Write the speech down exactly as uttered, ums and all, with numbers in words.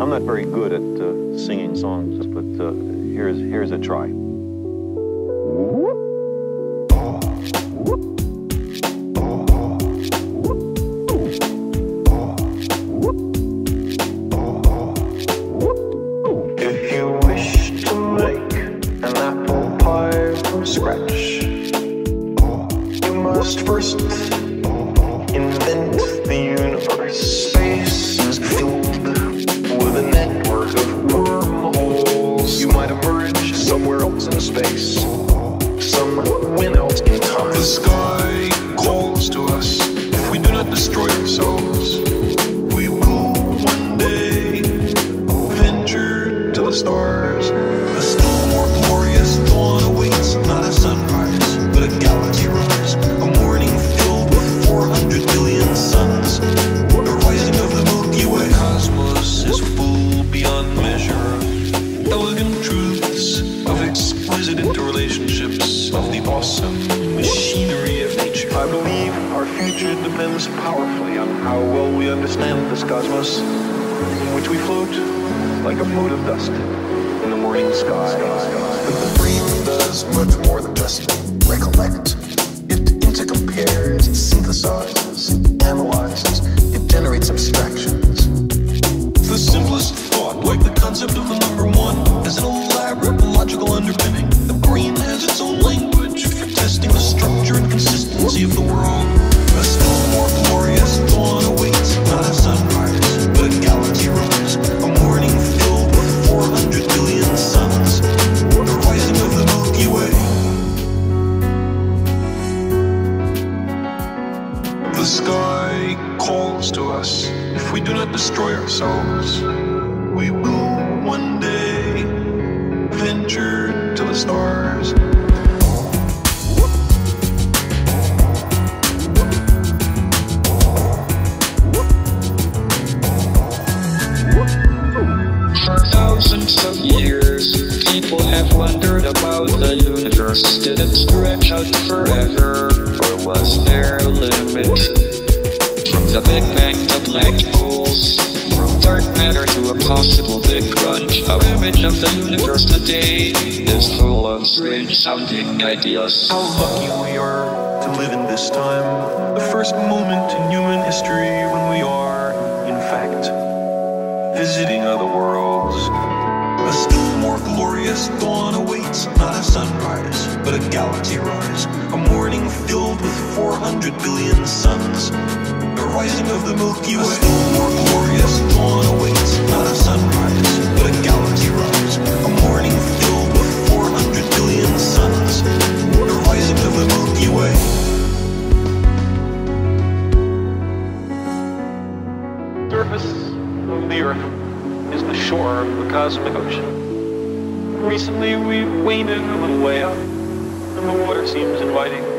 I'm not very good at uh, singing songs, but uh, here's, here's a try. If you wish to make an apple pie from scratch, you must first invent the universe. Space is filled with a network of wormholes. You might emerge somewhere else in space, somewhere else in time. The sky calls to us. If we do not destroy ourselves, we will one day venture to the stars. A still more glorious dawn awaits, not a sunrise, but a galaxy rise. A morning filled with four hundred billion suns. The rising of the Milky Way. The cosmos is full beyond measure, elegant truths of exquisite interrelationships, of the awesome machinery of nature. I believe our future depends powerfully on how well we understand this cosmos, in which we float like a mote of dust in the morning sky. But the brain does much more than just recollect. It intercompares, it synthesizes, it analyzes, it generates abstractions. The simplest thought, like the concept of the number one, is an elaborate logical underpinning. The brain has its own language for testing the structure and consistency of the world. A still more glorious dawn awaits, not a sunrise, but a galaxy rise. A morning filled with four hundred billion suns. The rising of the Milky Way. The sky calls to us. If we do not destroy ourselves, we will one day venture to the stars. For thousands of years, people have wondered about the universe. Did it stretch out forever, or was there a limit? The Big Bang to black holes, from dark matter to a possible big crunch. Our image of the universe today is full of strange-sounding ideas. How lucky we are to live in this time, the first moment in human history when we are, in fact, visiting other worlds. A still more glorious dawn awaits, not a sunrise, but a galaxy rise. A morning filled with four hundred billion suns. The rising of the Milky Way. A still more glorious dawn awaits, not a sunrise, but a galaxy rise. A morning filled with four hundred billion suns. The rising of the Milky Way. The surface of the Earth is the shore of the cosmic ocean. Recently, we've waded a little way up, and the water seems inviting.